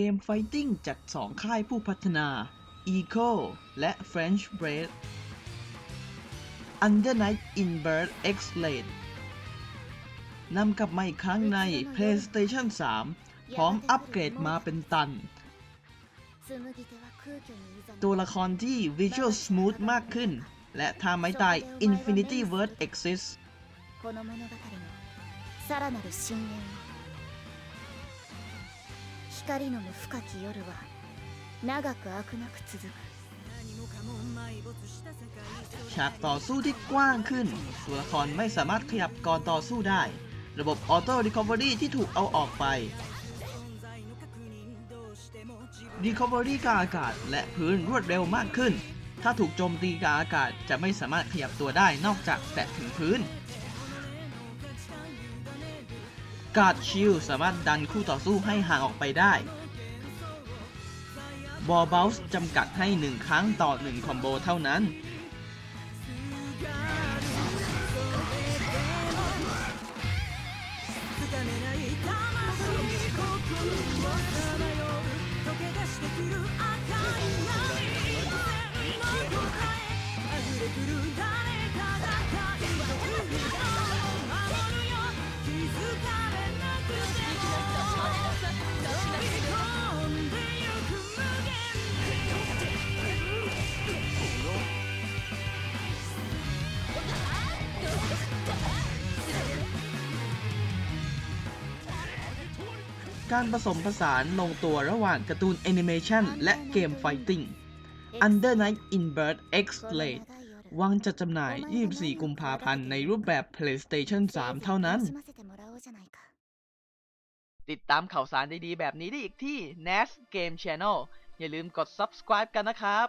เกมไฟติ้งจาก2ค่ายผู้พัฒนา Echo และ French Bread Under Night In-Birth Exe-Late นำกลับมาอีกครั้งใน PlayStation 3 พร้อมอัปเกรดมาเป็นตันตัวละครที่ Visual Smooth มากขึ้นและท่าไม้ตาย Infinity World Exist 光の無深き夜は長く飽くなく続くฉากต่อสู้ที่กว้างขึ้นตัวละครไม่สามารถขยับก่อนต่อสู้ได้ระบบออโต้รีคอเวอรี่ที่ถูกเอาออกไปรีคอเวอรี่กลางอากาศและพื้นรวดเร็วมากขึ้นถ้าถูกโจมตีกลางอากาศจะไม่สามารถขยับตัวได้นอกจากแตะถึงพื้นการ์ดชิลสามารถดันคู่ต่อสู้ให้ห่างออกไปได้ Wall Bounce จำกัดให้1ครั้งต่อ1คอมโบเท่านั้นการผสมผสานลงตัวระหว่างการ์ตูนแอนิเมชันและเกมไฟติ้ง Under Night In-Birth Exe-Late วางจัดจำหน่าย 24 กุมภาพันธ์ในรูปแบบ PlayStation 3 เท่านั้นติดตามข่าวสารดีๆแบบนี้ได้อีกที่ Nadz Game Channel อย่าลืมกด Subscribe กันนะครับ